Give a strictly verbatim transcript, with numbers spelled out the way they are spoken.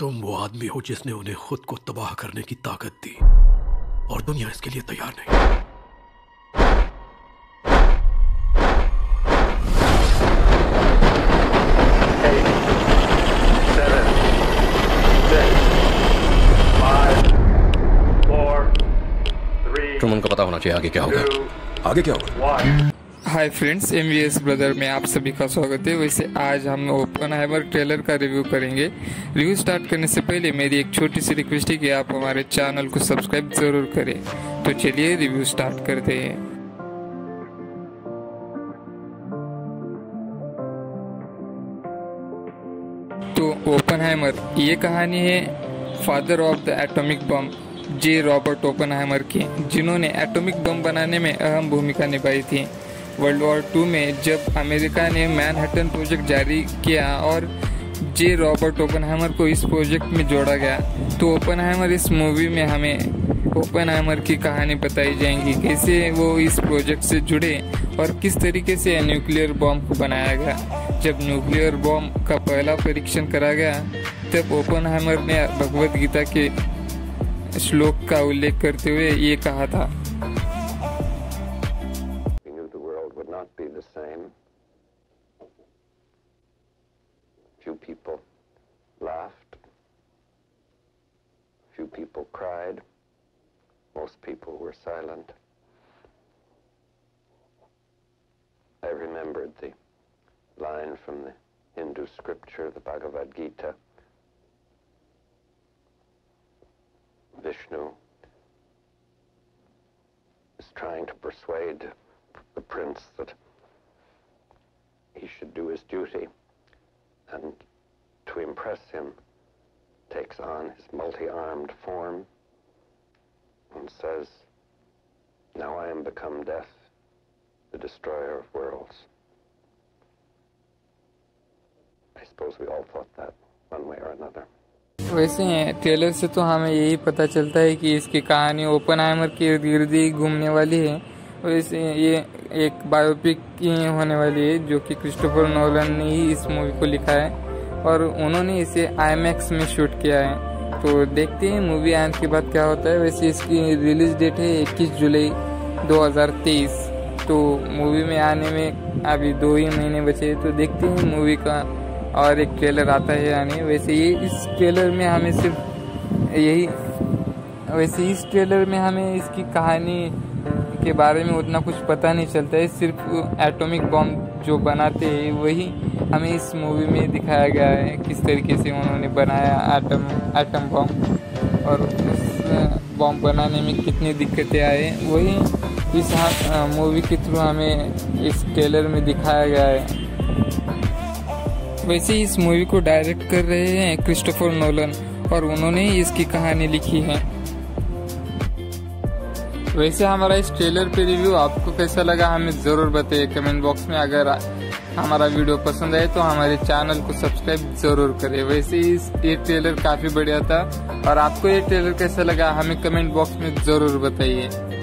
तुम वो आदमी हो जिसने उन्हें खुद को तबाह करने की ताकत दी और दुनिया इसके लिए तैयार नहीं। तुम उनको पता होना चाहिए आगे क्या होगा। आगे क्या होगा? Hi friends, M V S brother में आप सभी का स्वागत है। वैसे आज हम ओपनहाइमर ट्रेलर का रिव्यू करेंगे। रिव्यू स्टार्ट करने से पहले मेरी एक छोटी सी रिक्वेस्ट है कि आप हमारे चैनल को सब्सक्राइब जरूर करें। तो चलिए रिव्यू स्टार्ट करते हैं। तो ओपनहाइमर ये कहानी है father of the atomic bomb J Robert Oppenheimer की, जिन्होंने एटॉमिक बम बनाने में अहम भूमिका निभाई थी। वर्ल्ड वॉर टू में जब अमेरिका ने मैनहट्टन प्रोजेक्ट जारी किया और जे रॉबर्ट ओपनहाइमर को इस प्रोजेक्ट में जोड़ा गया, तो ओपनहाइमर इस मूवी में हमें ओपनहाइमर की कहानी बताई जाएगी, कैसे वो इस प्रोजेक्ट से जुड़े और किस तरीके से न्यूक्लियर बॉम्ब को बनाया गया। जब न्यूक्लियर बॉम्ब का पहला परीक्षण करा गया तब ओपनहाइमर ने भगवद गीता के श्लोक का उल्लेख करते हुए ये कहा था, I remembered the line from the Hindu scripture, the Bhagavad Gita. Vishnu is trying to persuade the prince that he should do his duty, and to impress him takes on his multi-armed form and says, now I am become death, the destroyer of worlds. I suppose we all thought that one way or another. वैसे trailer से तो हमें यही पता चलता है कि इसकी कहानी ओपनहाइमर के इर्द गिर्द ही घूमने वाली है। वैसे ये एक बायोपिक की होने वाली है जो कि क्रिस्टोफर नोलन ने ही इस मूवी को लिखा है और उन्होंने इसे आईमैक्स में शूट किया है। तो देखते हैं मूवी आने के बाद क्या होता है। वैसे इसकी रिलीज डेट है इक्कीस जुलाई दो हज़ार तेईस। तो मूवी में आने में अभी दो ही महीने बचे, तो देखते हैं मूवी का और एक ट्रेलर आता है यानी। वैसे ये इस ट्रेलर में हमें सिर्फ यही वैसे इस ट्रेलर में हमें इसकी कहानी के बारे में उतना कुछ पता नहीं चलता है, सिर्फ एटॉमिक बॉम्ब जो बनाते हैं वही हमें इस मूवी में दिखाया गया है, किस तरीके से उन्होंने बनाया आटम आटम बॉम्ब और उस बॉम्ब बनाने में कितनी दिक्कतें आई, वही इस मूवी के थ्रू हमें इस ट्रेलर में दिखाया गया है। वैसे इस मूवी को डायरेक्ट कर रहे हैं क्रिस्टोफर नोलन और उन्होंने इसकी कहानी लिखी है। वैसे हमारा इस ट्रेलर पे रिव्यू आपको कैसा लगा हमें ज़रूर बताइए कमेंट बॉक्स में। अगर हमारा वीडियो पसंद आए तो हमारे चैनल को सब्सक्राइब ज़रूर करें। वैसे इस ये ट्रेलर काफ़ी बढ़िया था और आपको ये ट्रेलर कैसा लगा हमें कमेंट बॉक्स में ज़रूर बताइए।